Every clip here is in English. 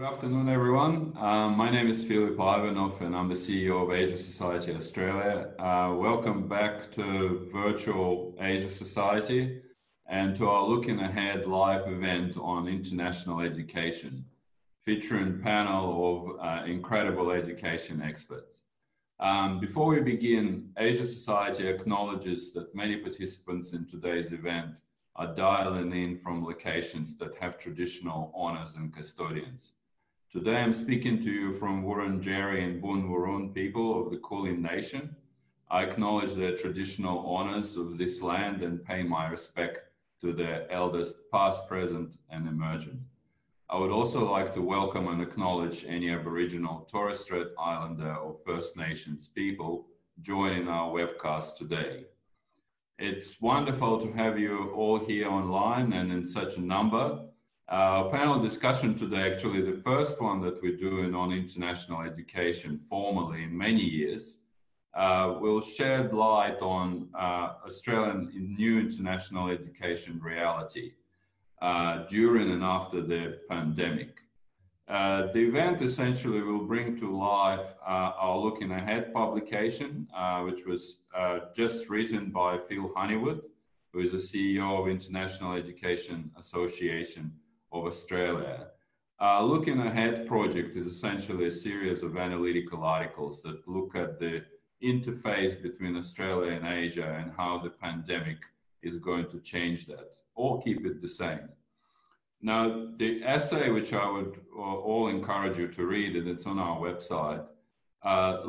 Good afternoon, everyone. My name is Philip Ivanov and I'm the CEO of Asia Society Australia. Welcome back to virtual Asia Society and to our Looking Ahead live event on international education, featuring a panel of incredible education experts. Before we begin, Asia Society acknowledges that many participants in today's event are dialing in from locations that have traditional owners and custodians. Today I'm speaking to you from Wurundjeri and Boon Wurund people of the Kulin Nation. I acknowledge their traditional owners of this land and pay my respect to their elders past, present and emerging. I would also like to welcome and acknowledge any Aboriginal, Torres Strait Islander or First Nations people joining our webcast today. It's wonderful to have you all here online and in such a number. Our panel discussion today, actually the first one that we're doing on international education formally in many years, will shed light on Australian new international education reality during and after the pandemic. The event essentially will bring to life our Looking Ahead publication, which was just written by Phil Honeywood, who is the CEO of International Education Association of Australia. Our Looking Ahead project is essentially a series of analytical articles that look at the interface between Australia and Asia and how the pandemic is going to change that or keep it the same. Now, the essay, which I would all encourage you to read, and it's on our website,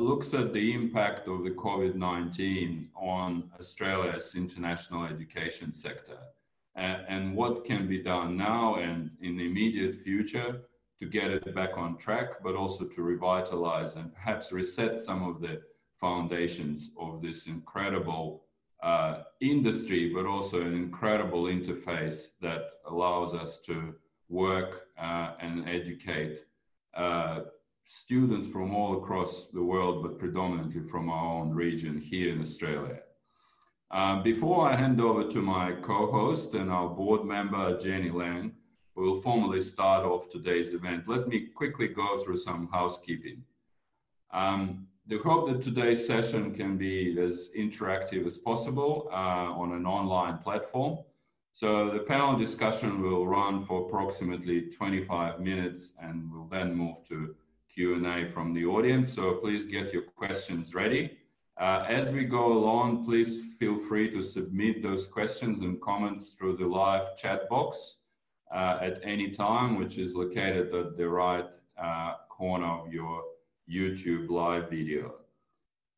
looks at the impact of the COVID-19 on Australia's international education sector and what can be done now and in the immediate future to get it back on track, but also to revitalize and perhaps reset some of the foundations of this incredible industry, but also an incredible interface that allows us to work and educate students from all across the world, but predominantly from our own region here in Australia. Before I hand over to my co-host and our board member, Jenny Lang, who will formally start off today's event, let me quickly go through some housekeeping. We hope that today's session can be as interactive as possible on an online platform. So the panel discussion will run for approximately 25 minutes and we'll then move to Q&A from the audience. So please get your questions ready. As we go along, please feel free to submit those questions and comments through the live chat box at any time, which is located at the right corner of your YouTube live video.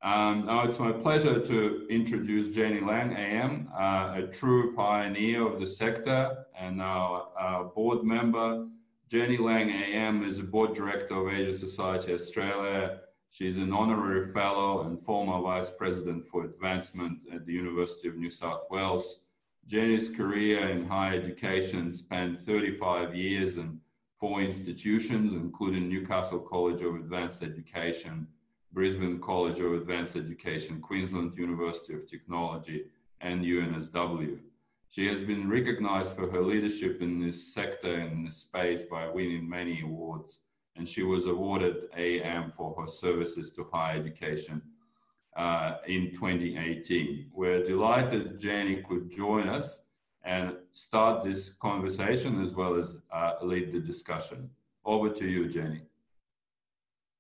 Now it's my pleasure to introduce Jenny Lang AM, a true pioneer of the sector and our board member. Jenny Lang AM is a board director of Asia Society Australia. She's an honorary fellow and former vice president for advancement at the University of New South Wales. Jenny's career in higher education spanned 35 years and four institutions, including Newcastle College of Advanced Education, Brisbane College of Advanced Education, Queensland University of Technology, and UNSW. She has been recognized for her leadership in this sector and in this space by winning many awards, and she was awarded AM for her services to higher education in 2018. We're delighted Jenny could join us and start this conversation as well as lead the discussion. Over to you, Jenny.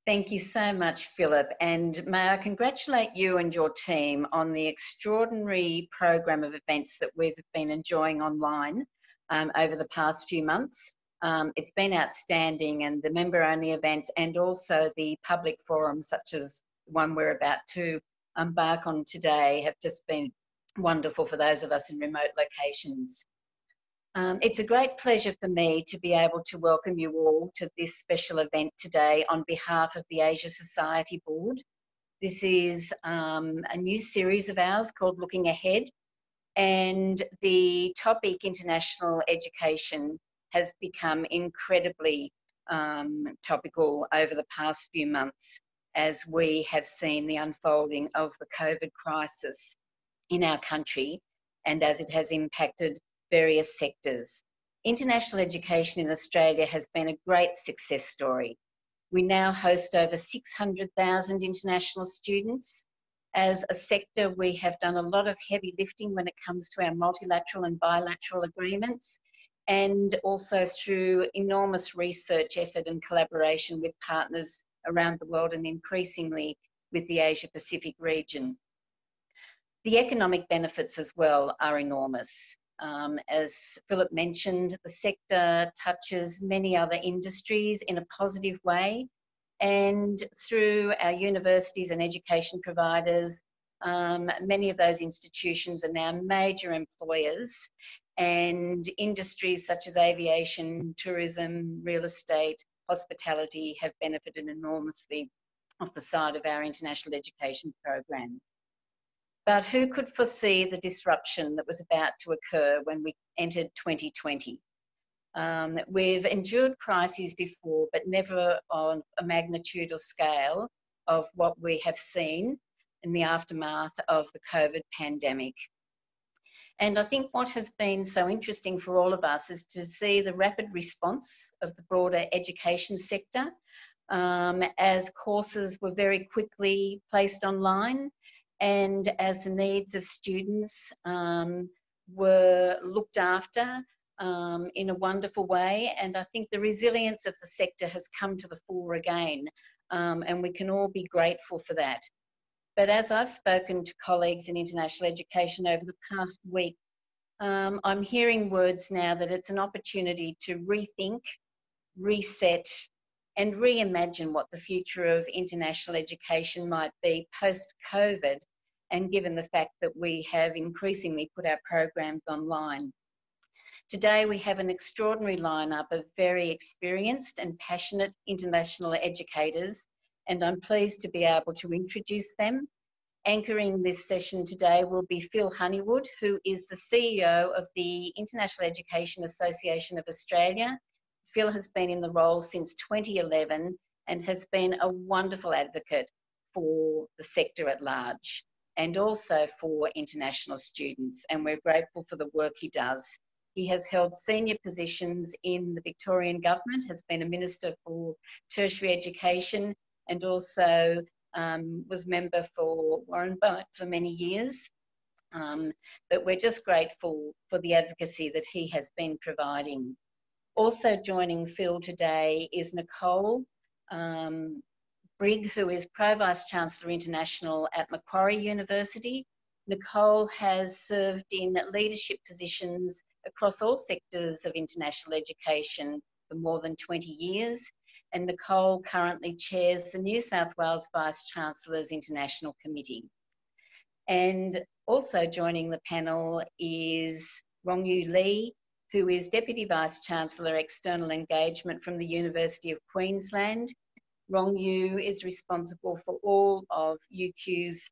Thank you so much, Philip. And may I congratulate you and your team on the extraordinary program of events that we've been enjoying online over the past few months. It's been outstanding, and the member-only events and also the public forums such as the one we're about to embark on today have just been wonderful for those of us in remote locations. It's a great pleasure for me to be able to welcome you all to this special event today on behalf of the Asia Society Board. This is a new series of ours called Looking Ahead, and the topic international education has become incredibly topical over the past few months as we have seen the unfolding of the COVID crisis in our country and as it has impacted various sectors. International education in Australia has been a great success story. We now host over 600,000 international students. As a sector, we have done a lot of heavy lifting when it comes to our multilateral and bilateral agreements, and also through enormous research effort and collaboration with partners around the world and increasingly with the Asia Pacific region. The economic benefits as well are enormous. As Philip mentioned, the sector touches many other industries in a positive way, and through our universities and education providers, many of those institutions are now major employers, and industries such as aviation, tourism, real estate, hospitality have benefited enormously off the side of our international education program. But who could foresee the disruption that was about to occur when we entered 2020? We've endured crises before, but never on a magnitude or scale of what we have seen in the aftermath of the COVID pandemic. And I think what has been so interesting for all of us is to see the rapid response of the broader education sector as courses were very quickly placed online, and as the needs of students were looked after in a wonderful way. And I think the resilience of the sector has come to the fore again, and we can all be grateful for that. But as I've spoken to colleagues in international education over the past week, I'm hearing words now that it's an opportunity to rethink, reset, and reimagine what the future of international education might be post-COVID, and given the fact that we have increasingly put our programs online. Today, we have an extraordinary lineup of very experienced and passionate international educators, and I'm pleased to be able to introduce them. Anchoring this session today will be Phil Honeywood, who is the CEO of the International Education Association of Australia. Phil has been in the role since 2011 and has been a wonderful advocate for the sector at large and also for international students, and we're grateful for the work he does. He has held senior positions in the Victorian government, has been a Minister for Tertiary Education, and also was member for Wurundjeri for many years. But we're just grateful for the advocacy that he has been providing. Also joining Phil today is Nicole Brigg, who is Pro-Vice-Chancellor International at Macquarie University. Nicole has served in leadership positions across all sectors of international education for more than 20 years. And Nicole currently chairs the New South Wales Vice-Chancellor's International Committee. And also joining the panel is Rongyu Li, who is Deputy Vice-Chancellor External Engagement from the University of Queensland. Rongyu is responsible for all of UQ's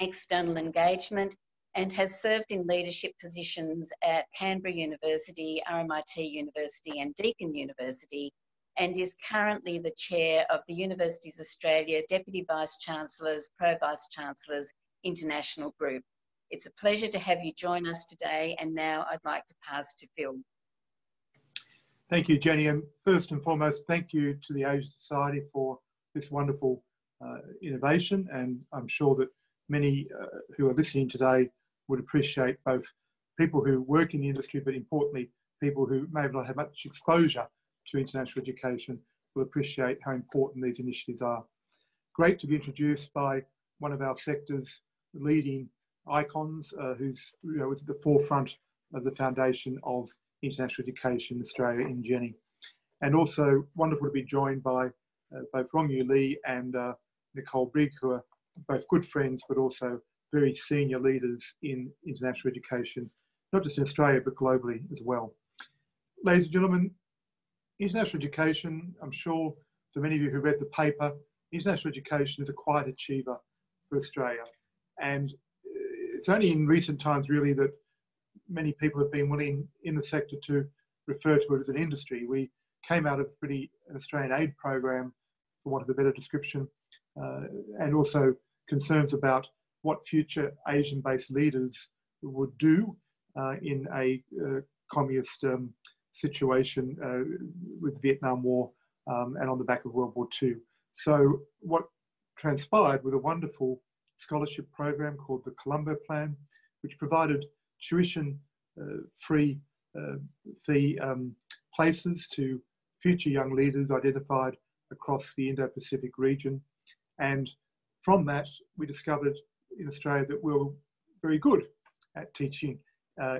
external engagement and has served in leadership positions at Canberra University, RMIT University and Deakin University, and is currently the Chair of the Universities Australia Deputy Vice-Chancellors, Pro-Vice-Chancellors International Group. It's a pleasure to have you join us today, and now I'd like to pass to Phil. Thank you, Jenny, and first and foremost, thank you to the Asia Society for this wonderful innovation, and I'm sure that many who are listening today would appreciate both people who work in the industry, but importantly, people who may not have much exposure to international education will appreciate how important these initiatives are. Great to be introduced by one of our sector's leading icons who's at the forefront of the foundation of international education in Australia in Jenny. And also wonderful to be joined by both Rongyu Li and Nicole Brigg, who are both good friends but also very senior leaders in international education, not just in Australia but globally as well. Ladies and gentlemen, international education, I'm sure for many of you who read the paper, international education is a quiet achiever for Australia. And it's only in recent times really that many people have been willing in the sector to refer to it as an industry. We came out of really an Australian aid program, for want of a better description, and also concerns about what future Asian-based leaders would do in a communist situation with the Vietnam War and on the back of World War II. So what transpired with a wonderful scholarship program called the Colombo Plan, which provided tuition free fee places to future young leaders identified across the Indo-Pacific region. And from that, we discovered in Australia that we were very good at teaching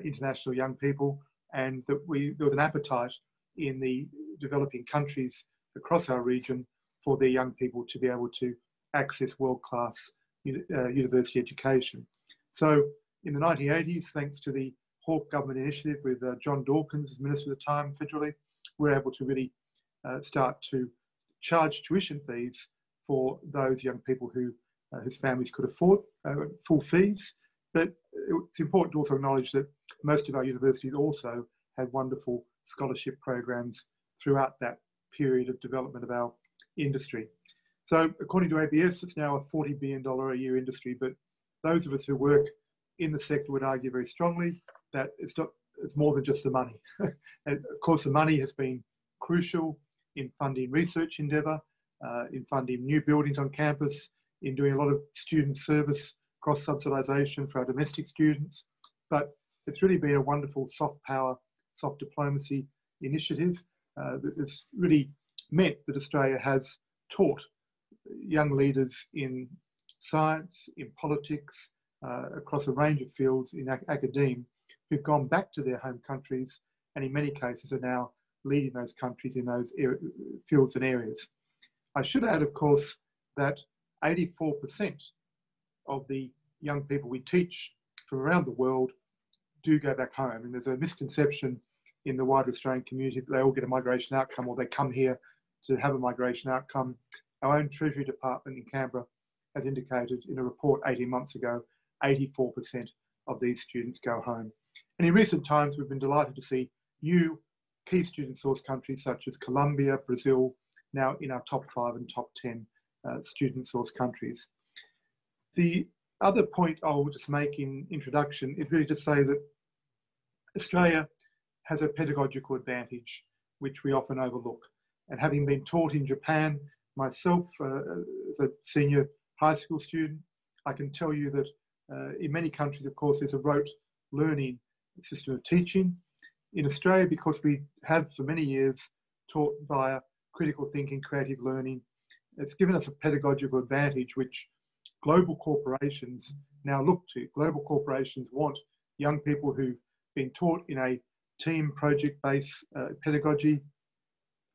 international young people, and that there was an appetite in the developing countries across our region for their young people to be able to access world-class university education. So in the 1980s, thanks to the Hawke government initiative with John Dawkins as minister at the time federally, we were able to really start to charge tuition fees for those young people who, whose families could afford full fees. But it's important to also acknowledge that most of our universities also had wonderful scholarship programs throughout that period of development of our industry. So according to ABS, it's now a $40 billion a year industry, but those of us who work in the sector would argue very strongly that it's more than just the money. And of course, the money has been crucial in funding research endeavour, in funding new buildings on campus, in doing a lot of student service cross-subsidisation for our domestic students. But it's really been a wonderful soft power, soft diplomacy initiative that has really meant that Australia has taught young leaders in science, in politics, across a range of fields in academe, who've gone back to their home countries and in many cases are now leading those countries in those fields and areas. I should add, of course, that 84% of the young people we teach from around the world do go back home. And there's a misconception in the wider Australian community that they all get a migration outcome or they come here to have a migration outcome. Our own Treasury Department in Canberra has indicated in a report 18 months ago, 84% of these students go home. And in recent times, we've been delighted to see new key student source countries such as Colombia, Brazil, now in our top 5 and top 10 student source countries. The other point I'll just make in introduction is really to say that Australia has a pedagogical advantage, which we often overlook. And having been taught in Japan myself as a senior high school student, I can tell you that in many countries, of course, there's a rote learning system of teaching. In Australia, because we have for many years taught via critical thinking, creative learning, it's given us a pedagogical advantage which global corporations now look to. Global corporations want young people who've been taught in a team project-based pedagogy,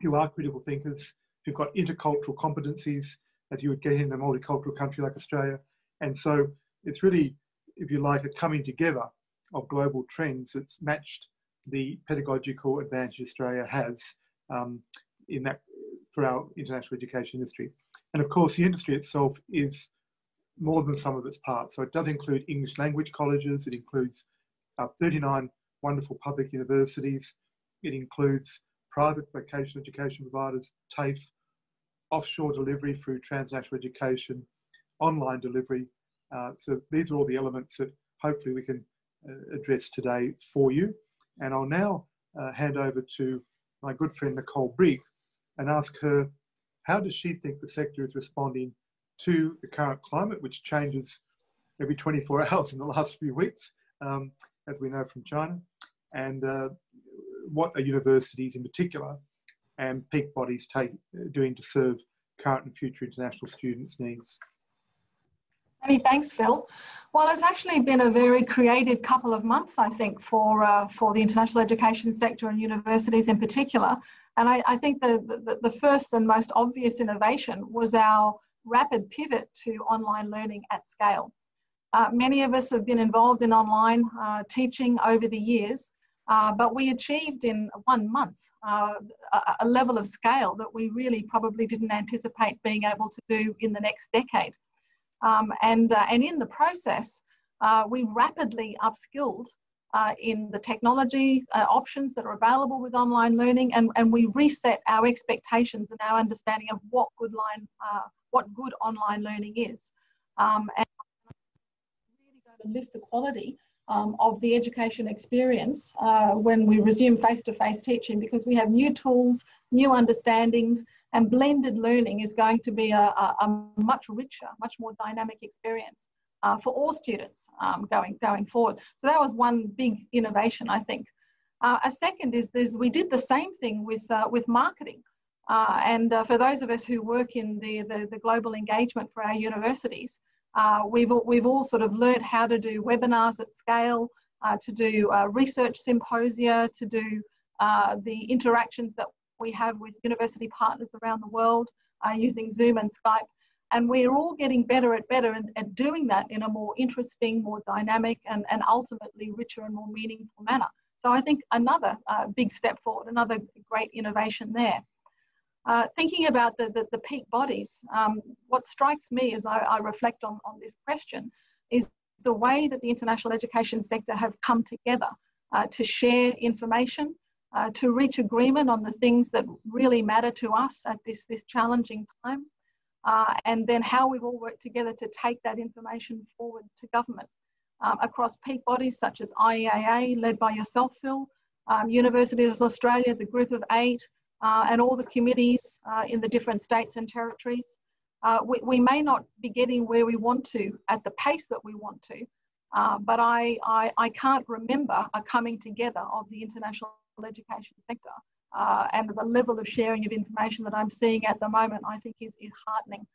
who are critical thinkers, who've got intercultural competencies, as you would get in a multicultural country like Australia. And so it's really, if you like, a coming together of global trends that's matched the pedagogical advantage Australia has in that for our international education industry. And of course, the industry itself is more than some of its parts. So it does include English language colleges, it includes 39 wonderful public universities, it includes private vocational education providers, TAFE, offshore delivery through transnational education, online delivery. So these are all the elements that hopefully we can address today for you. And I'll now hand over to my good friend Nicole Brigg and ask her, how does she think the sector is responding to the current climate, which changes every 24 hours in the last few weeks, as we know from China, and what are universities in particular and peak bodies doing to serve current and future international students' needs? Many thanks, Phil. Well, it's actually been a very creative couple of months, I think, for the international education sector and universities in particular. And I think the first and most obvious innovation was our rapid pivot to online learning at scale. Many of us have been involved in online teaching over the years, but we achieved in 1 month a level of scale that we really probably didn't anticipate being able to do in the next decade. And in the process, we rapidly upskilled in the technology options that are available with online learning, and we reset our expectations and our understanding of what good good online learning is. And really going to lift the quality of the education experience when we resume face-to-face teaching, because we have new tools, new understandings, and blended learning is going to be a much richer, much more dynamic experience for all students going forward. So that was one big innovation, I think. A second is this: we did the same thing with marketing. And for those of us who work in the global engagement for our universities, we've all sort of learnt how to do webinars at scale, to do research symposia, to do the interactions that we have with university partners around the world using Zoom and Skype. And we're all getting better at doing that in a more interesting, more dynamic, and ultimately richer and more meaningful manner. So I think another big step forward, another great innovation there. Thinking about the peak bodies, what strikes me as I reflect on this question is the way that the international education sector have come together to share information, to reach agreement on the things that really matter to us at this challenging time, and then how we've all worked together to take that information forward to government across peak bodies such as IEAA, led by yourself, Phil, Universities Australia, the Group of 8, and all the committees in the different states and territories. We may not be getting where we want to at the pace that we want to, but I can't remember a coming together of the international education sector and the level of sharing of information that I'm seeing at the moment, I think is heartening.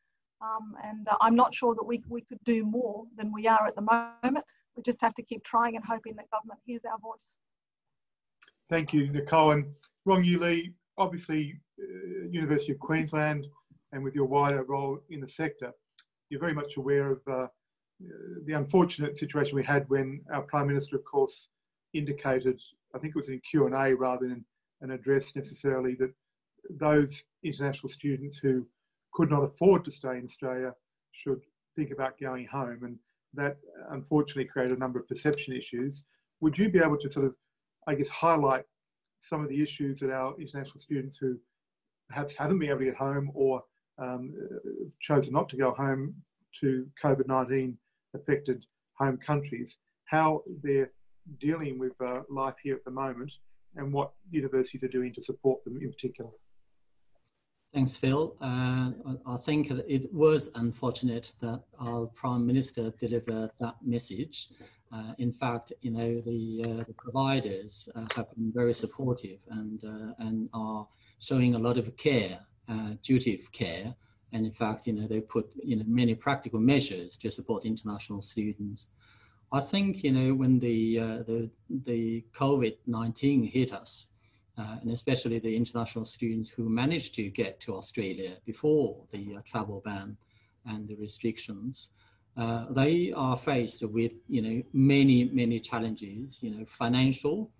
And I'm not sure that we could do more than we are at the moment. We just have to keep trying and hoping that government hears our voice. Thank you, Nicole. And Rongyu Li, obviously, University of Queensland, and with your wider role in the sector, you're very much aware of the unfortunate situation we had when our Prime Minister, of course, indicated, I think it was in Q&A rather than an address necessarily, that those international students who could not afford to stay in Australia should think about going home. And that unfortunately created a number of perception issues. Would you be able to sort of, I guess, highlight some of the issues that our international students who perhaps haven't been able to get home or chose not to go home to COVID-19 affected home countries, how they're dealing with life here at the moment and what universities are doing to support them in particular? Thanks, Phil. I think it was unfortunate that our Prime Minister delivered that message. In fact, you know, the providers have been very supportive and are showing a lot of care, duty of care. And in fact, you know, they put many practical measures to support international students. I think, you know, when the COVID-19 hit us, and especially the international students who managed to get to Australia before the travel ban and the restrictions, they are faced with, many challenges, financial,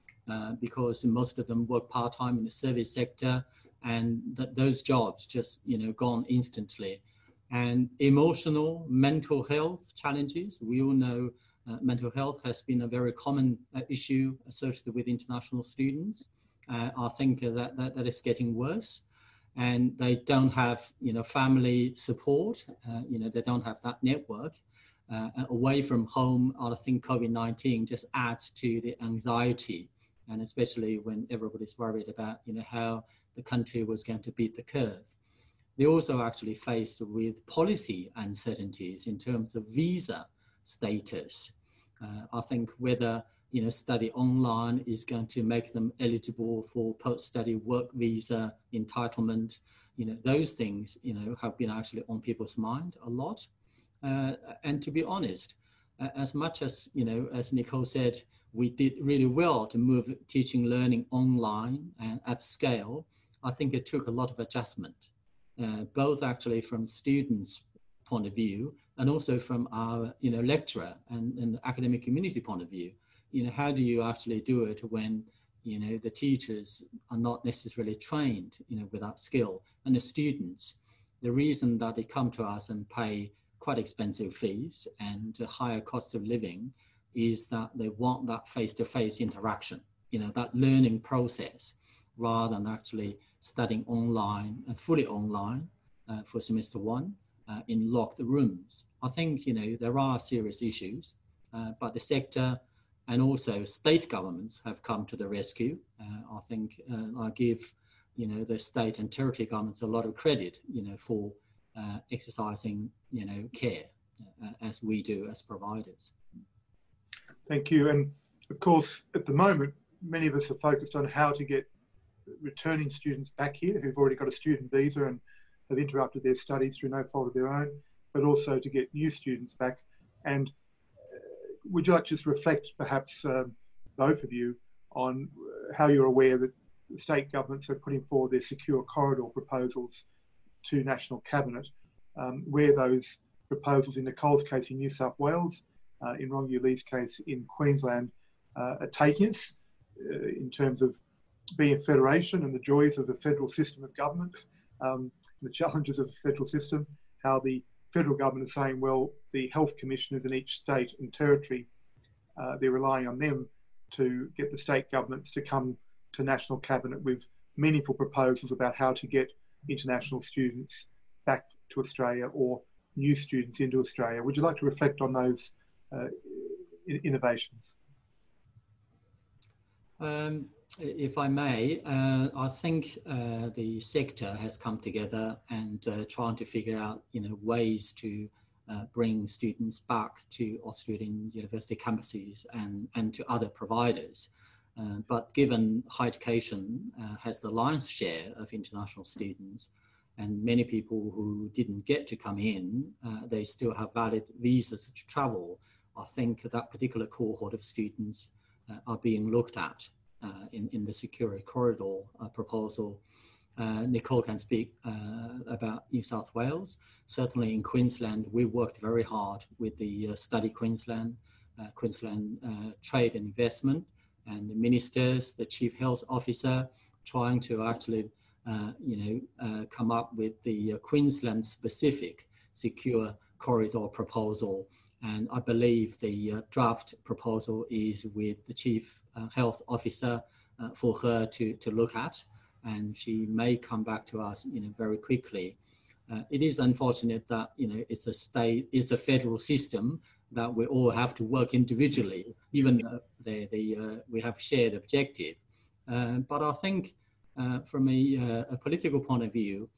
because most of them work part-time in the service sector, and those jobs just, gone instantly. And emotional, mental health challenges. We all know mental health has been a very common issue associated with international students. I think that is getting worse. And they don't have, family support, they don't have that network. Away from home, I think COVID-19 just adds to the anxiety, and especially when everybody's worried about, how the country was going to beat the curve. They also actually faced with policy uncertainties in terms of visa status. I think whether study online is going to make them eligible for post-study work visa entitlement. Those things, have been actually on people's mind a lot. And to be honest, as much as, as Nicole said, we did really well to move teaching learning online and at scale, I think it took a lot of adjustment, both actually from students' point of view and also from our, lecturer and academic community point of view. How do you actually do it when, the teachers are not necessarily trained, without skill, and the students, the reason that they come to us and pay quite expensive fees and a higher cost of living is that they want that face-to-face interaction, that learning process, rather than actually studying online and fully online for semester one in locked rooms. I think, there are serious issues, but the sector and also state governments have come to the rescue. I think I give, the state and territory governments a lot of credit, for exercising, care as we do as providers. Thank you. And of course, at the moment, many of us are focused on how to get returning students back here who've already got a student visa and have interrupted their studies through no fault of their own, but also to get new students back. And would you like to just reflect, perhaps, both of you, on how you're aware that state governments are putting forward their secure corridor proposals to National Cabinet, where those proposals, in Nicole's case in New South Wales, in Rongyu Li's case in Queensland, are taking us in terms of being a federation and the joys of the federal system of government, the challenges of the federal system, how the federal government is saying, well, the health commissioners in each state and territory, they're relying on them to get the state governments to come to National Cabinet with meaningful proposals about how to get international students back to Australia or new students into Australia. Would you like to reflect on those innovations? If I may, I think the sector has come together and trying to figure out, ways to bring students back to Australian university campuses and to other providers. But given higher education has the lion's share of international students, and many people who didn't get to come in, they still have valid visas to travel. I think that particular cohort of students are being looked at in the secure corridor proposal. Nicole can speak about New South Wales. Certainly in Queensland, we worked very hard with the Study Queensland, Trade and Investment, and the ministers, the chief health officer, trying to actually, come up with the Queensland-specific secure corridor proposal. And I believe the draft proposal is with the chief health officer for her to look at, and she may come back to us, very quickly. It is unfortunate that it's a federal system that we all have to work individually, even though we have shared objective. But I think from a political point of view,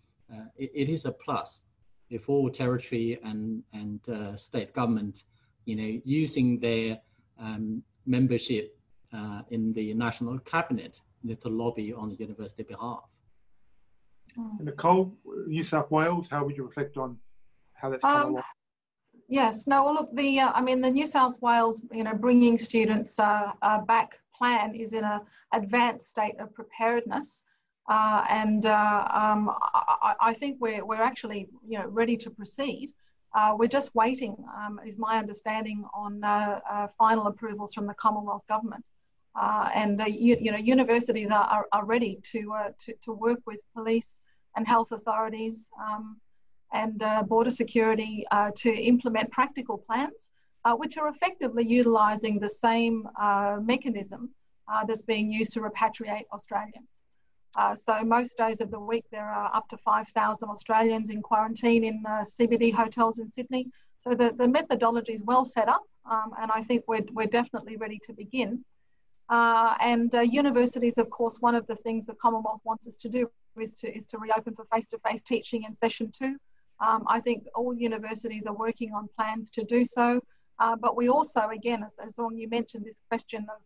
it is a plus if all territory and state government, using their membership in the National Cabinet to lobby on the university behalf. And Nicole, New South Wales, how would you reflect on how that's come along? Yes, no, well, look, the New South Wales, bringing students back plan is in an advanced state of preparedness. I think we're actually, ready to proceed. We're just waiting, is my understanding, on final approvals from the Commonwealth Government. Universities are ready to work with police and health authorities and border security to implement practical plans, which are effectively utilising the same mechanism that's being used to repatriate Australians. So most days of the week, there are up to 5,000 Australians in quarantine in CBD hotels in Sydney. So the methodology is well set up, and I think we're definitely ready to begin. Universities, of course, one of the things the Commonwealth wants us to do is to reopen for face-to-face teaching in session 2. I think all universities are working on plans to do so. But we also, again, as Long, you mentioned this question of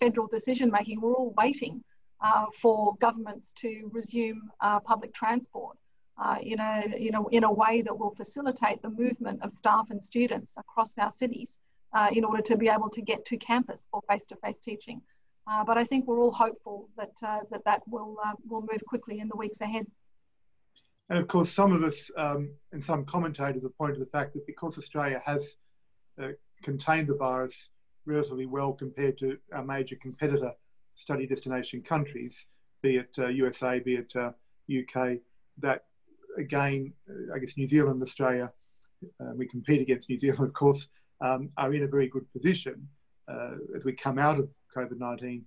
federal decision making. We're all waiting for governments to resume public transport in a way that will facilitate the movement of staff and students across our cities in order to be able to get to campus for face-to-face teaching. But I think we're all hopeful that that will move quickly in the weeks ahead. And of course, some of us and some commentators have pointed to the fact that because Australia has contained the virus relatively well compared to our major competitor study destination countries, be it USA, be it UK, that again, I guess New Zealand and Australia, we compete against New Zealand, of course, are in a very good position as we come out of COVID-19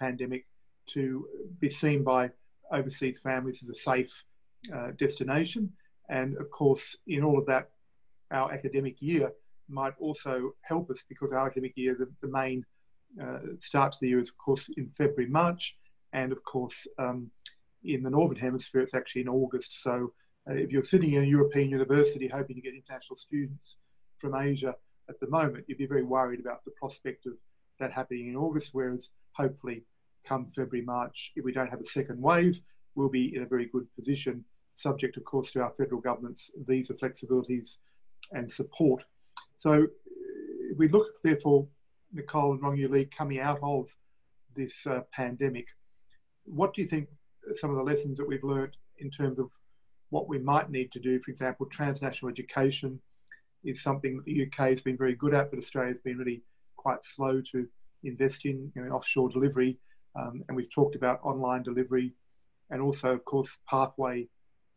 pandemic to be seen by overseas families as a safe destination. And of course, in all of that, our academic year might also help us, because our academic year, the main starts of the year is, of course, in February, March, and of course in the Northern Hemisphere it's actually in August. So if you're sitting in a European university hoping to get international students from Asia at the moment, you'd be very worried about the prospect of that happening in August, whereas hopefully come February, March, if we don't have a second wave, we'll be in a very good position, subject of course to our federal government's visa flexibilities and support. So we look, therefore, Nicole and Rongyu Li, coming out of this pandemic, what do you think are some of the lessons that we've learned in terms of what we might need to do? For example, transnational education is something that the UK has been very good at, but Australia's been really quite slow to invest in, you know, offshore delivery. And we've talked about online delivery, and also, of course, pathway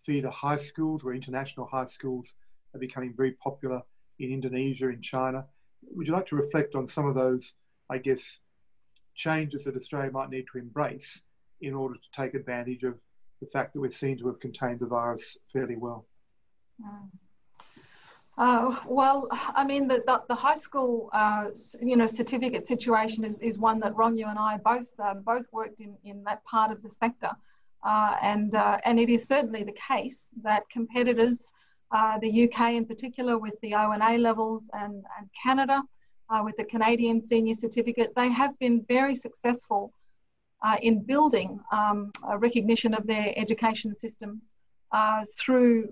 feeder high schools, where international high schools are becoming very popular in Indonesia, in China. Would you like to reflect on some of those, I guess, changes that Australia might need to embrace in order to take advantage of the fact that we're seen to have contained the virus fairly well? Well, I mean, the high school, you know, certificate situation is one that Rongyu and I both worked in that part of the sector. And it is certainly the case that competitors, the UK in particular with the O&A levels, and Canada with the Canadian senior certificate, they have been very successful in building a recognition of their education systems through,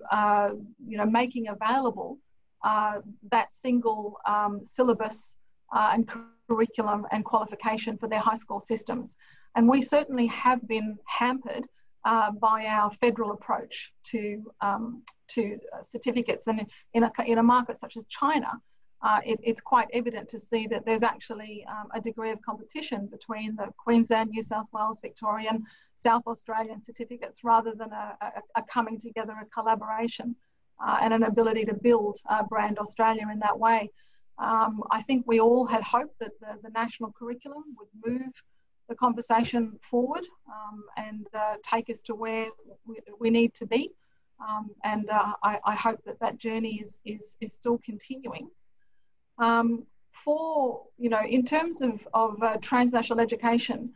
you know, making available that single syllabus and curriculum and qualification for their high school systems. And we certainly have been hampered by our federal approach to certificates. And in a market such as China, it's quite evident to see that there's actually a degree of competition between the Queensland, New South Wales, Victorian, South Australian certificates, rather than a coming together, a collaboration, and an ability to build brand Australia in that way. I think we all had hoped that the national curriculum would move the conversation forward and take us to where we need to be. And I hope that journey is still continuing. In terms of transnational education,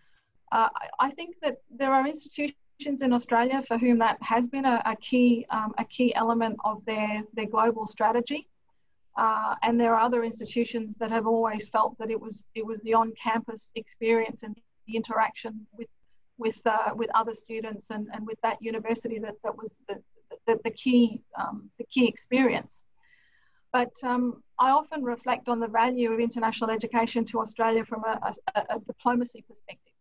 I think that there are institutions in Australia for whom that has been a key element of their global strategy. And there are other institutions that have always felt that it was the on-campus experience and the interaction with other students and with that university that was the key experience. But I often reflect on the value of international education to Australia from a diplomacy perspective.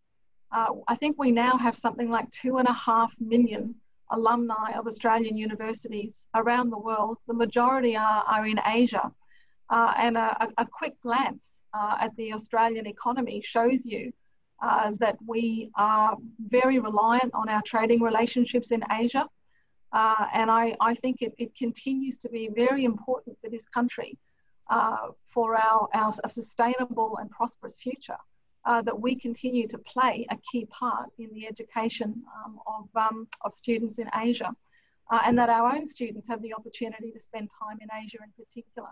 I think we now have something like 2.5 million alumni of Australian universities around the world. The majority are in Asia. And a quick glance at the Australian economy shows you that we are very reliant on our trading relationships in Asia. And I think it continues to be very important for this country for our sustainable and prosperous future, that we continue to play a key part in the education of students in Asia, and that our own students have the opportunity to spend time in Asia in particular.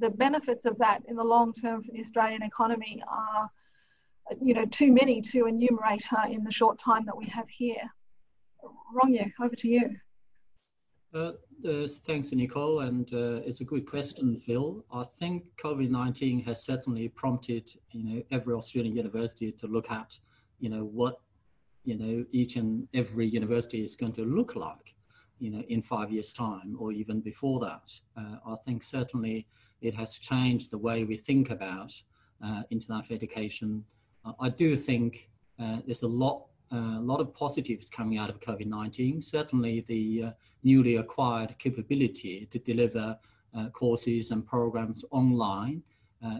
The benefits of that in the long term for the Australian economy are, you know, too many to enumerate in the short time that we have here. Rongyu, over to you. Thanks, Nicole, and it's a good question, Phil. I think COVID-19 has certainly prompted, you know, every Australian university to look at, you know, what, you know, each and every university is going to look like, you know, in 5 years' time or even before that. I think certainly it has changed the way we think about international education. I do think there's a lot of positives coming out of COVID-19. Certainly the newly acquired capability to deliver courses and programs online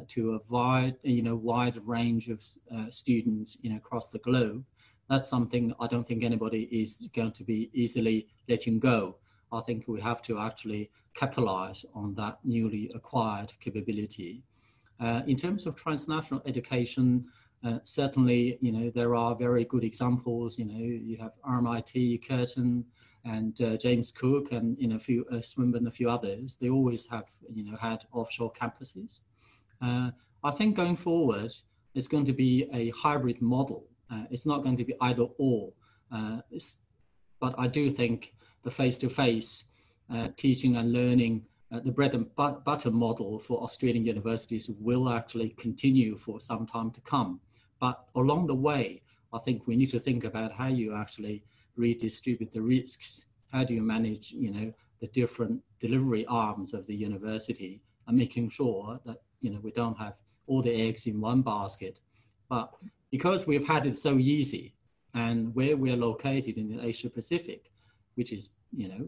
to a wide range of students, you know, across the globe. That's something I don't think anybody is going to be easily letting go. I think we have to actually capitalize on that newly acquired capability. In terms of transnational education, Certainly, there are very good examples. You have RMIT, Curtin, and James Cook, and Swinburne, a few others. They always have, had offshore campuses. I think going forward, it's going to be a hybrid model. It's not going to be either or. But I do think the face-to-face teaching and learning, the bread and butter model for Australian universities, will actually continue for some time to come. But along the way, I think we need to think about how you actually redistribute the risks. How do you manage, the different delivery arms of the university, and making sure that, we don't have all the eggs in one basket. But because we've had it so easy, and where we're located in the Asia Pacific, which is,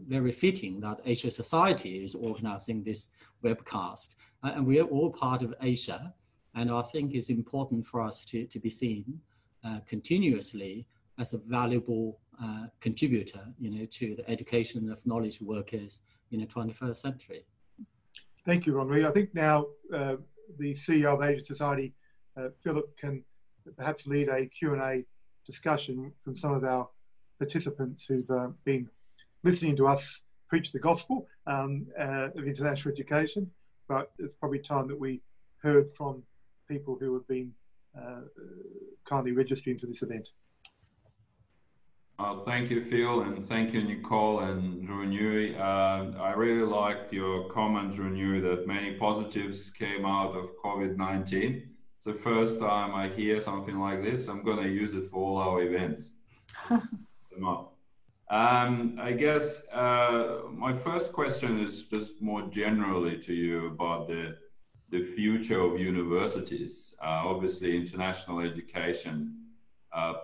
very fitting that Asia Society is organizing this webcast, and we are all part of Asia. And I think it's important for us to be seen continuously as a valuable contributor, to the education of knowledge workers in the 21st century. Thank you, Rongyu. I think now the CEO of Asia Society, Philip, can perhaps lead a Q&A discussion from some of our participants who've been listening to us preach the gospel of international education, but it's probably time that we heard from people who have been kindly registering for this event. Thank you, Phil, and thank you, Nicole and Rongyu. I really liked your comment, Rongyu, that many positives came out of COVID-19. It's the first time I hear something like this. I'm going to use it for all our events. I guess my first question is just more generally to you about the future of universities. Obviously, international education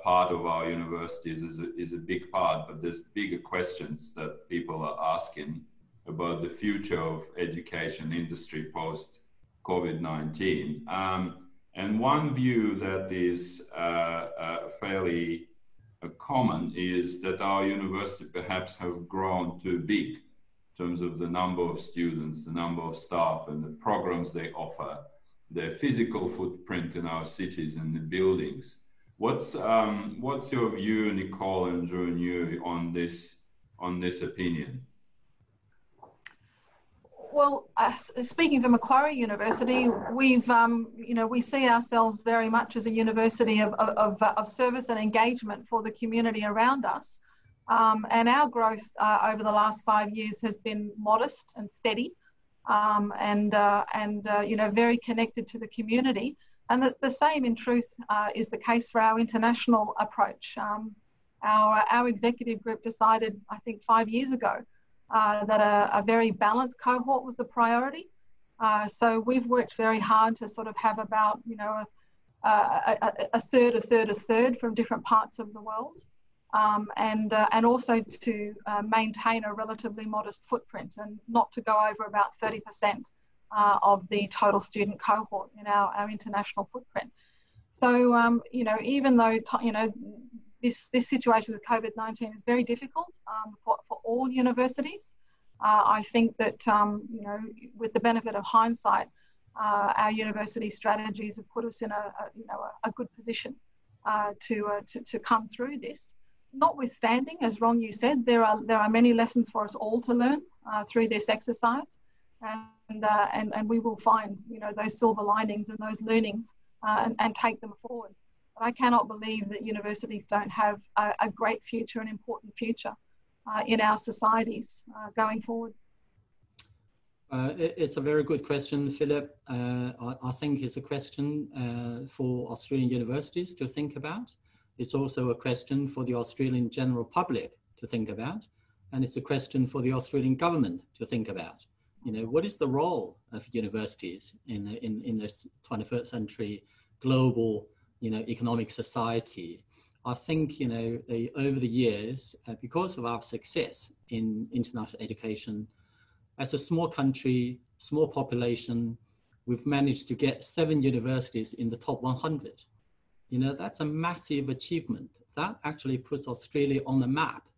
part of our universities is a big part, but there's bigger questions that people are asking about the future of education industry post-COVID-19. And one view that is fairly common is that our university perhaps have grown too big in terms of the number of students, the number of staff, and the programs they offer, their physical footprint in our cities and the buildings. What's your view, Nicole and Rongyu, on this opinion? Well, speaking for Macquarie University, we've we see ourselves very much as a university of service and engagement for the community around us, and our growth over the last 5 years has been modest and steady, and very connected to the community. And the same, in truth, is the case for our international approach. Our executive group decided, I think, 5 years ago, that a very balanced cohort was the priority. So we've worked very hard to sort of have about, a third, a third, a third from different parts of the world, and also to maintain a relatively modest footprint and not to go over about 30% of the total student cohort in our international footprint. So, even though, this situation with COVID-19 is very difficult for all universities. I think that, with the benefit of hindsight, our university strategies have put us in a good position to come through this. Notwithstanding, as Rongyu said, there are many lessons for us all to learn through this exercise, and we will find those silver linings and those learnings and take them forward. But I cannot believe that universities don't have a great future, an important future in our societies going forward. It's a very good question, Philip. I think it's a question for Australian universities to think about. It's also a question for the Australian general public to think about. And it's a question for the Australian government to think about. What is the role of universities in this 21st century global economic society? I think, over the years, because of our success in international education, as a small country, small population, we've managed to get 7 universities in the top 100. That's a massive achievement. That actually puts Australia on the map.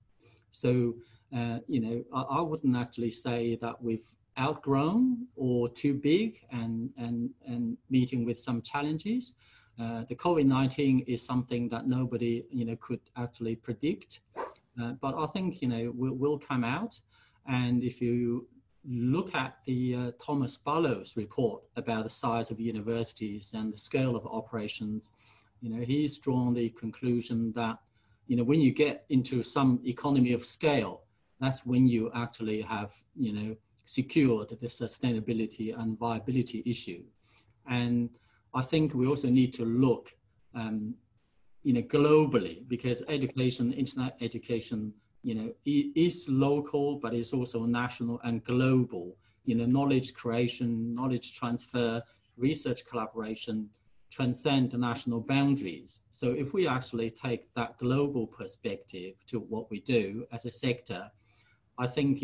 So, I wouldn't actually say that we've outgrown or too big and meeting with some challenges. The COVID-19 is something that nobody, could actually predict. But I think, we'll come out. And if you look at the Thomas Ballow's report about the size of universities and the scale of operations, he's drawn the conclusion that, when you get into some economy of scale, that's when you actually have, secured the sustainability and viability issue. And I think we also need to look, globally, because education, internet education, is local, but it's also national and global. Knowledge creation, knowledge transfer, research collaboration transcend national boundaries. So if we actually take that global perspective to what we do as a sector, I think,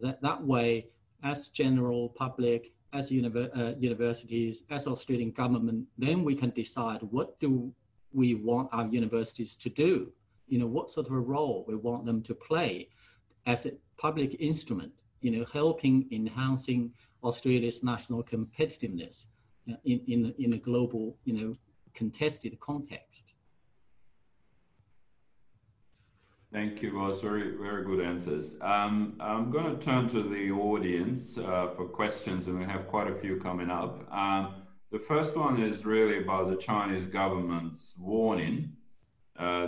that way, as general public, as universities, as Australian government, then we can decide what do we want our universities to do, what sort of a role we want them to play as a public instrument, helping enhancing Australia's national competitiveness in a global, contested context. Thank you, Ross. Very, very good answers. I'm going to turn to the audience for questions, and we have quite a few coming up. The first one is really about the Chinese government's warning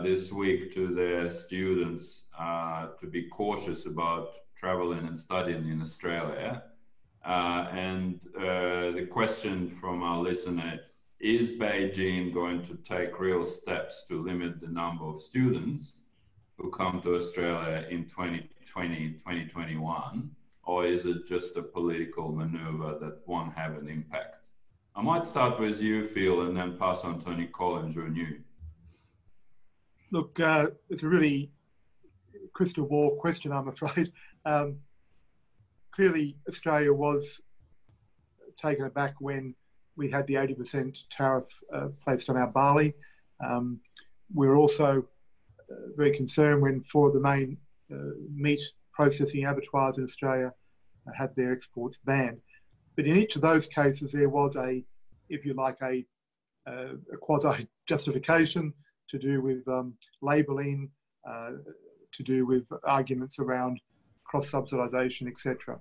this week to their students to be cautious about traveling and studying in Australia. The question from our listener, is Beijing going to take real steps to limit the number of students who come to Australia in 2020, 2021, or is it just a political maneuver that won't have an impact? I might start with you, Phil, and then pass on to Nicole and Rongyu. Look, it's a really crystal ball question, I'm afraid. Clearly, Australia was taken aback when we had the 80% tariff placed on our barley. We're also very concerned when four of the main meat processing abattoirs in Australia had their exports banned. But in each of those cases, there was a, if you like, a quasi-justification to do with labelling, to do with arguments around cross-subsidisation, etc.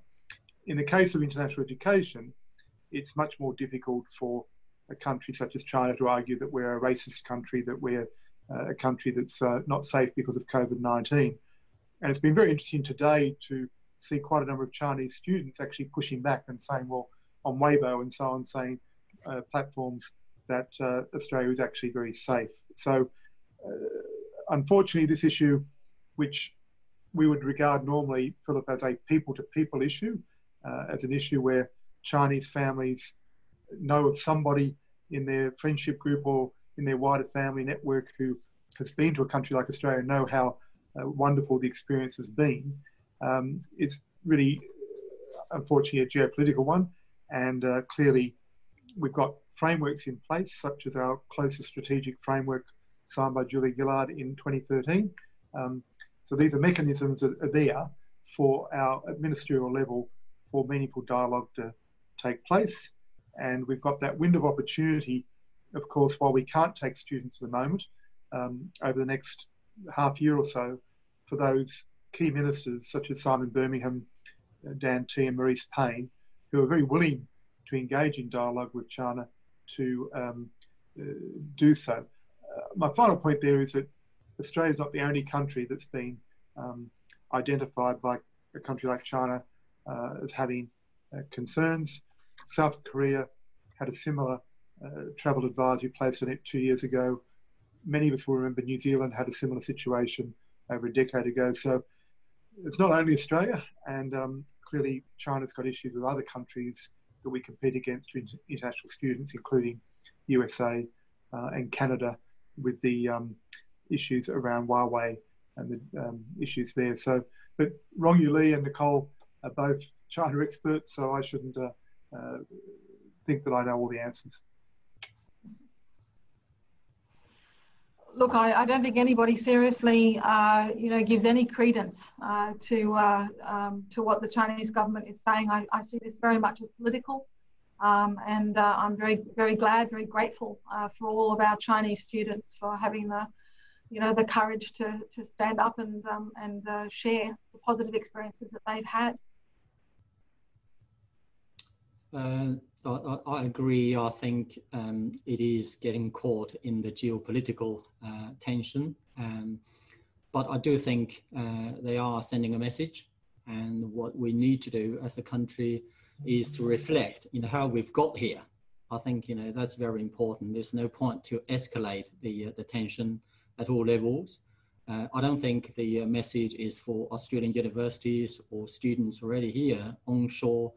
In the case of international education, it's much more difficult for a country such as China to argue that we're a racist country, that we're a country that's not safe because of COVID-19. And it's been very interesting today to see quite a number of Chinese students actually pushing back and saying, well, on Weibo and so on, saying platforms that Australia is actually very safe. So unfortunately, this issue, which we would regard normally, Philip, as a people-to-people issue, as an issue where Chinese families know of somebody in their friendship group or in their wider family network who has been to a country like Australia and know how wonderful the experience has been. It's really, unfortunately, a geopolitical one, and clearly we've got frameworks in place, such as our closest strategic framework signed by Julie Gillard in 2013. So these are mechanisms that are there for our ministerial level for meaningful dialogue to take place, and we've got that window of opportunity. Of course, while we can't take students at the moment, over the next half year or so, for those key ministers such as Simon Birmingham, Dan Tee and Maurice Payne, who are very willing to engage in dialogue with China, to do so. My final point there is that Australia is not the only country that's been identified by a country like China as having concerns. South Korea had a similar travel advisory placed on it 2 years ago. Many of us will remember New Zealand had a similar situation over a decade ago. So it's not only Australia, and clearly China's got issues with other countries that we compete against for international students, including USA and Canada, with the issues around Huawei and the issues there. So, but Rongyu Li and Nicole are both China experts, so I shouldn't think that I know all the answers. Look, I don't think anybody seriously, gives any credence to what the Chinese government is saying. I see this very much as political. I'm very, very glad, very grateful for all of our Chinese students for having the, the courage to stand up and share the positive experiences that they've had. I agree. I think it is getting caught in the geopolitical tension, but I do think they are sending a message, and what we need to do as a country is to reflect in how we've got here. I think that's very important. There's no point to escalate the tension at all levels. I don't think the message is for Australian universities or students already here onshore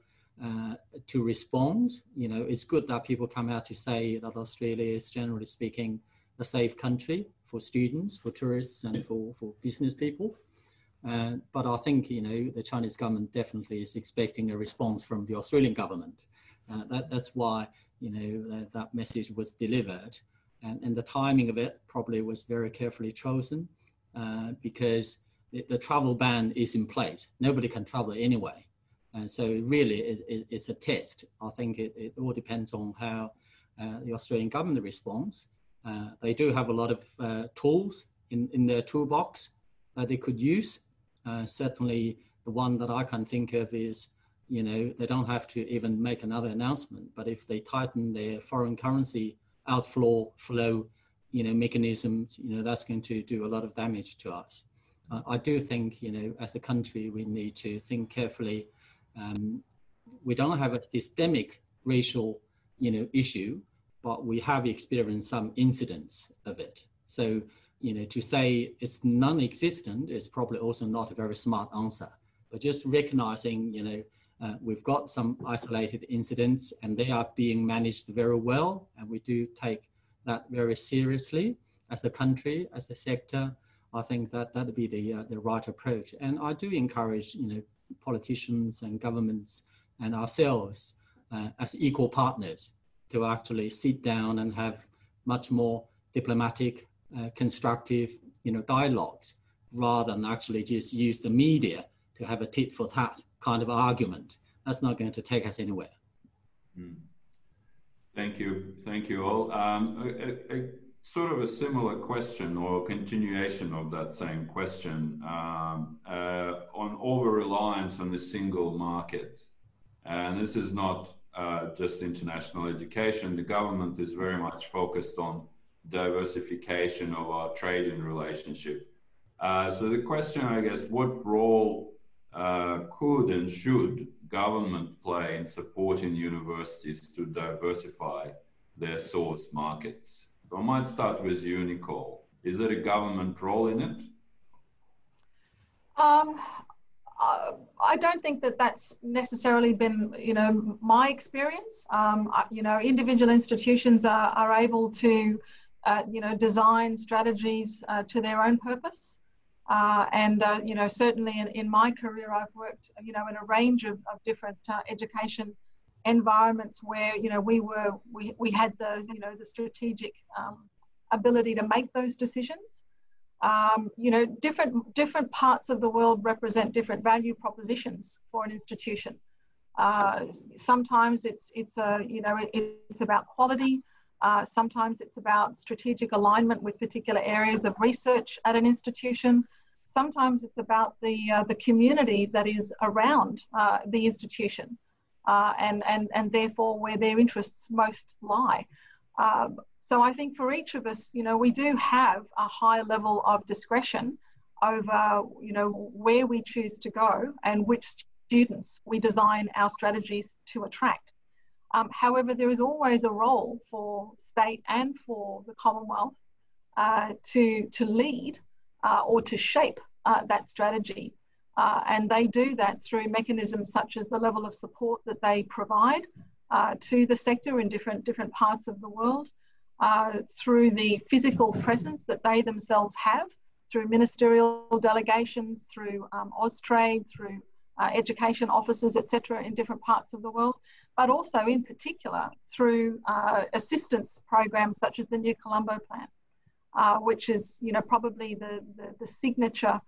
to respond. It's good that people come out to say that Australia is, generally speaking, a safe country for students, for tourists, and for business people. But I think, the Chinese government definitely is expecting a response from the Australian government. That's why, that message was delivered. And the timing of it probably was very carefully chosen because the travel ban is in place. Nobody can travel anyway. And so really, it's a test. I think it all depends on how the Australian government responds. They do have a lot of tools in their toolbox that they could use. Certainly, the one that I can think of is, they don't have to even make another announcement. But if they tighten their foreign currency outflow mechanisms, that's going to do a lot of damage to us. I do think, as a country, we need to think carefully. We don't have a systemic racial, issue, but we have experienced some incidents of it. So, to say it's non-existent is probably also not a very smart answer. But just recognizing, we've got some isolated incidents and they are being managed very well. And we do take that very seriously as a country, as a sector. I think that would be the right approach. And I do encourage, politicians and governments and ourselves as equal partners to actually sit down and have much more diplomatic, constructive, dialogues, rather than actually just use the media to have a tit for tat kind of argument. That's not going to take us anywhere. Mm. Thank you all. A sort of a similar question or continuation of that same question on over-reliance on the single market. And this is not just international education. The government is very much focused on diversification of our trading relationship. So the question, I guess, what role could and should government play in supporting universities to diversify their source markets? So I might start with you, Nicole. Is there a government role in it? I don't think that's necessarily been, my experience. Individual institutions are able to, design strategies to their own purpose. Certainly in my career, I've worked, in a range of different education environments where, we had the, the strategic ability to make those decisions. Different parts of the world represent different value propositions for an institution. Sometimes it's about quality. Sometimes it's about strategic alignment with particular areas of research at an institution. Sometimes it's about the community that is around the institution and therefore where their interests most lie. So I think for each of us, we do have a high level of discretion over, where we choose to go and which students we design our strategies to attract. However, there is always a role for state and for the Commonwealth to lead or to shape that strategy. And they do that through mechanisms such as the level of support that they provide to the sector in different parts of the world, through the physical presence that they themselves have, through ministerial delegations, through Austrade, through education offices, etc., in different parts of the world, but also in particular through assistance programs such as the new Colombo Plan, which is probably the signature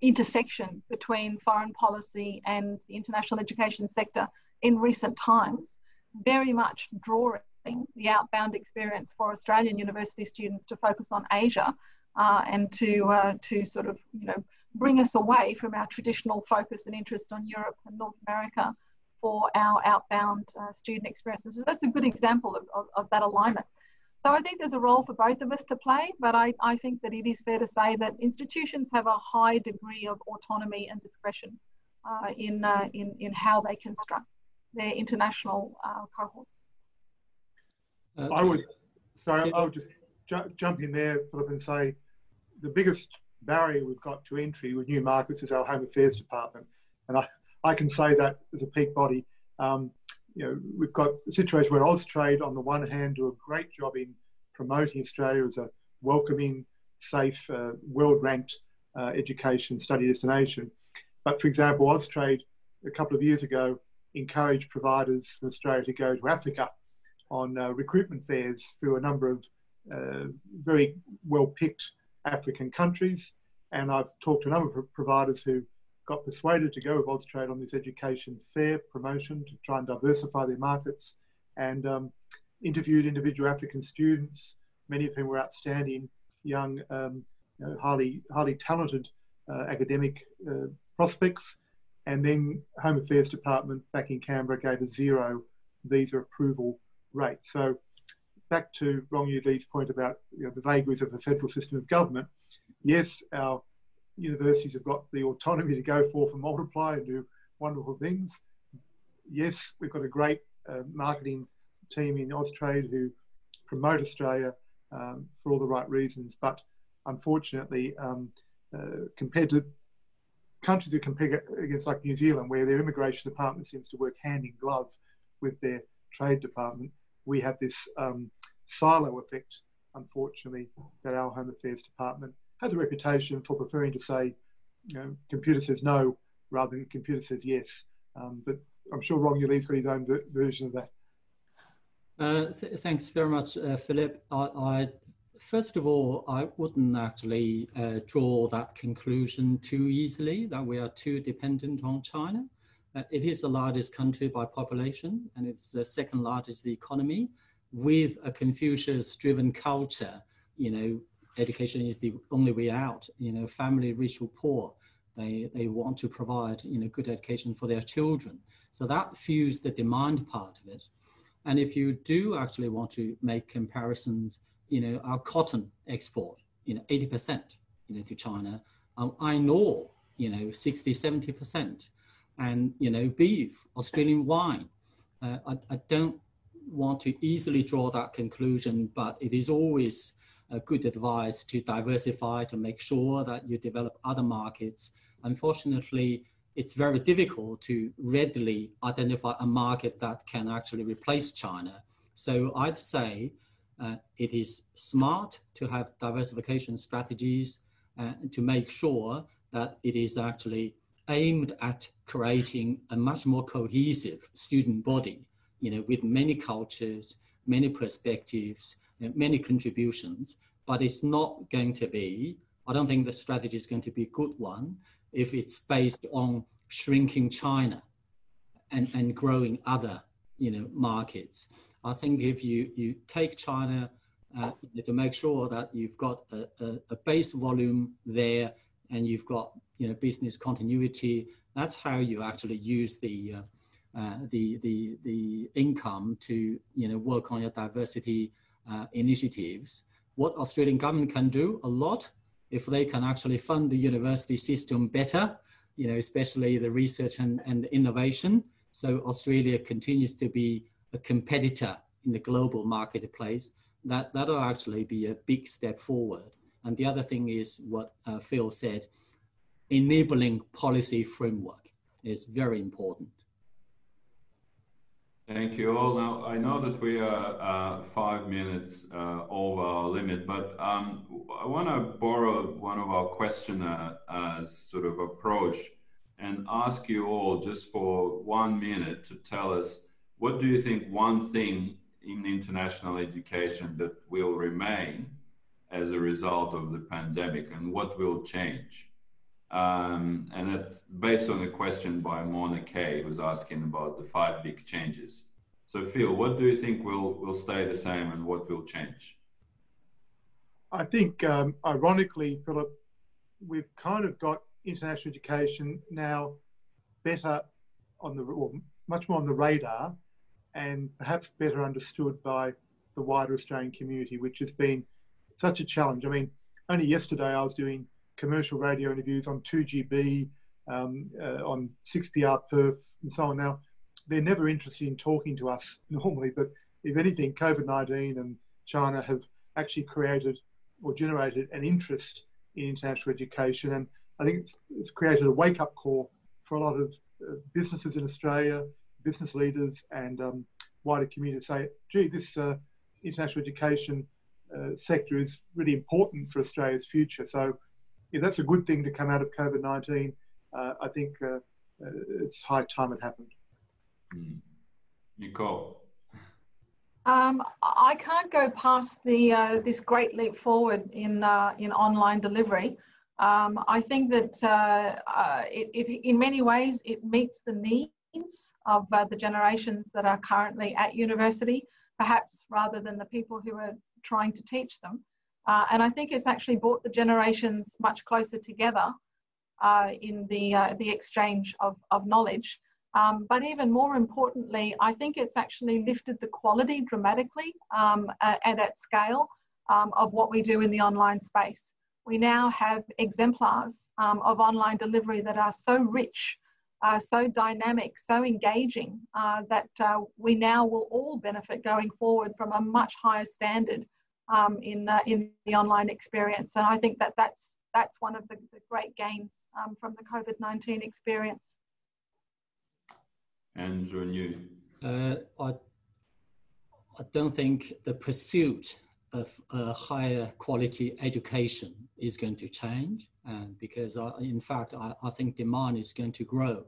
intersection between foreign policy and the international education sector in recent times, very much drawing the outbound experience for Australian university students to focus on Asia and to sort of, you know, bring us away from our traditional focus and interest on Europe and North America for our outbound student experiences. So that's a good example of that alignment. So I think there's a role for both of us to play, but I think that it is fair to say that institutions have a high degree of autonomy and discretion in how they construct their international cohorts. I would just jump in there, Philip, and say the biggest barrier we've got to entry with new markets is our Home Affairs Department. And I can say that as a peak body. You know, we've got a situation where Austrade, on the one hand, do a great job in promoting Australia as a welcoming, safe, world-ranked education study destination. But, for example, Austrade, a couple of years ago, encouraged providers from Australia to go to Africa on recruitment fairs through a number of very well-picked African countries. And I've talked to a number of providers who got persuaded to go with Austrade on this education fair promotion to try and diversify their markets, and interviewed individual African students, many of whom were outstanding, young, you know, highly talented academic prospects. And then Home Affairs Department back in Canberra gave a 0 visa approval rate. So back to Rongyu Li's point about, you know, the vagaries of the federal system of government, yes, our universities have got the autonomy to go forth and multiply and do wonderful things. Yes, we've got a great marketing team in Austrade who promote Australia for all the right reasons, but unfortunately, compared to countries that compete against, like New Zealand, where their immigration department seems to work hand in glove with their trade department, we have this silo effect, unfortunately, that our Home Affairs Department has a reputation for preferring to say, you know, computer says no rather than computer says yes. But I'm sure Rongyu Li's got his own version of that. Thanks very much, Philip. First of all, I wouldn't actually draw that conclusion too easily, that we are too dependent on China. It is the largest country by population, and it's the second largest economy with a Confucius-driven culture. You know, education is the only way out. You know, family, rich or poor, they want to provide, you know, good education for their children. So that fuels the demand part of it. And if you do actually want to make comparisons, you know, our cotton export, you know, 80%, you know, to China, iron ore, you know, 60, 70%, and, you know, beef, Australian wine. I don't want to easily draw that conclusion, but it is always a good advice to diversify, to make sure that you develop other markets. Unfortunately, it's very difficult to readily identify a market that can actually replace China. So I'd say it is smart to have diversification strategies to make sure that it is actually aimed at creating a much more cohesive student body, you know, with many cultures, many perspectives, many contributions. But it's not going to be, I don't think the strategy is going to be a good one if it's based on shrinking China and growing other, you know, markets. I think if you take China to make sure that you've got a base volume there and you've got, you know, business continuity, that's how you actually use the income to, you know, work on your diversity initiatives. What Australian government can do a lot, if they can actually fund the university system better, you know, especially the research and innovation, so Australia continues to be a competitor in the global marketplace, that'll actually be a big step forward. And the other thing is what Phil said, enabling policy framework is very important. Thank you all. Now, I know that we are 5 minutes over our limit, but I want to borrow one of our questioners sort of approach and ask you all just for 1 minute to tell us, what do you think one thing in international education that will remain as a result of the pandemic, and what will change? And that's based on a question by Mona Kay, who's asking about the 5 big changes. So Phil, what do you think will stay the same and what will change? I think, ironically, Philip, we've kind of got international education now better on the, or much more on the radar, and perhaps better understood by the wider Australian community, which has been such a challenge. I mean, only yesterday I was doing commercial radio interviews on 2GB, on 6PR Perth and so on. Now, they're never interested in talking to us normally, but if anything, COVID-19 and China have actually created or generated an interest in international education. And I think it's created a wake-up call for a lot of businesses in Australia, business leaders and wider community to say, gee, this international education sector is really important for Australia's future. So yeah, that's a good thing to come out of COVID-19. I think it's high time it happened. Nicole. I can't go past the this great leap forward in online delivery. I think that it in many ways it meets the needs of the generations that are currently at university, perhaps rather than the people who are trying to teach them. And I think it's actually brought the generations much closer together in the exchange of knowledge. But even more importantly, I think it's actually lifted the quality dramatically and at scale of what we do in the online space. We now have exemplars of online delivery that are so rich, so dynamic, so engaging that we now will all benefit going forward from a much higher standard in the online experience. And I think that that's one of the great gains from the COVID-19 experience. Andrew New. I don't think the pursuit of a higher quality education is going to change, and because in fact I think demand is going to grow,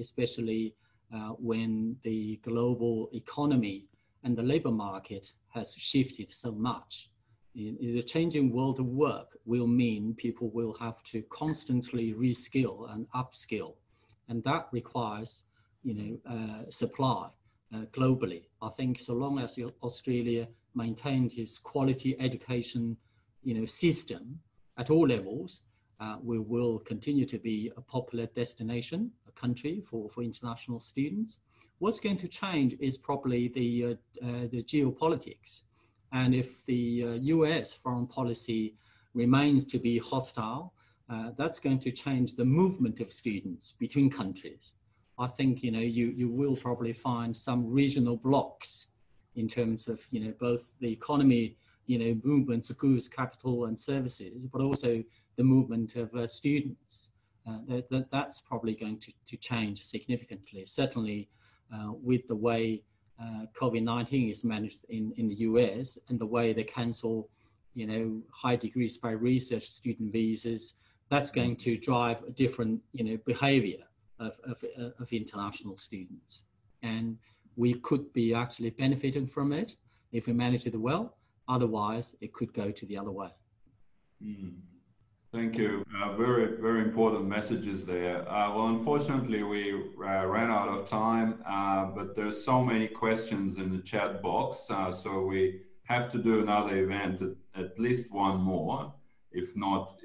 especially when the global economy and the labor market has shifted so much. The changing world of work will mean people will have to constantly reskill and upskill, and that requires supply globally. I think so long as Australia maintains its quality education, system at all levels, we will continue to be a popular destination, a country for international students. What's going to change is probably the geopolitics. And if the US foreign policy remains to be hostile, that's going to change the movement of students between countries. I think you will probably find some regional blocks in terms of both the economy movements of goods, capital, and services, but also the movement of students. That's probably going to change significantly. Certainly, with the way COVID-19 is managed in the US and the way they cancel high degrees by research student visas, that's going to drive a different behaviour of international students, and we could be actually benefiting from it if we manage it well. Otherwise, it could go to the other way. Thank you. Very, very important messages there. Well, unfortunately, we ran out of time, but there's so many questions in the chat box, so we have to do another event, at least one more, if not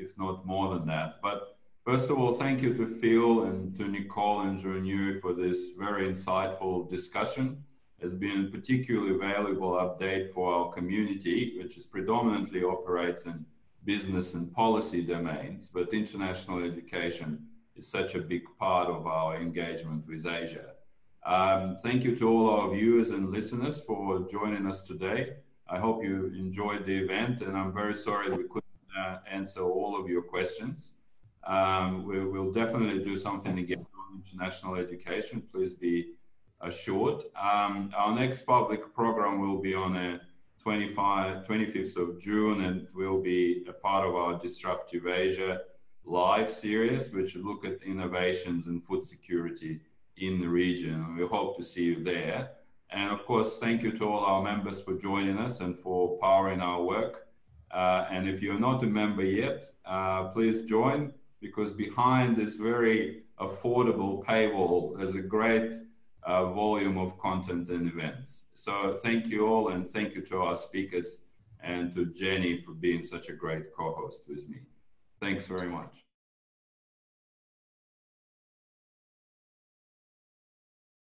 more than that. But first of all, thank you to Phil and to Nicole and Rongyu for this very insightful discussion. It's been a particularly valuable update for our community, which is predominantly operates in business and policy domains, but international education is such a big part of our engagement with Asia. Thank you to all our viewers and listeners for joining us today. I hope you enjoyed the event, and I'm very sorry we couldn't answer all of your questions. We will definitely do something again on international education, please be assured. Our next public program will be on the 25th of June, and will be a part of our Disruptive Asia live series, which look at innovations in food security in the region. We hope to see you there. And of course, thank you to all our members for joining us and for powering our work. And if you're not a member yet, please join. because behind this very affordable paywall there's a great volume of content and events. So thank you all, and thank you to our speakers and to Jenny for being such a great co-host with me. Thanks very much.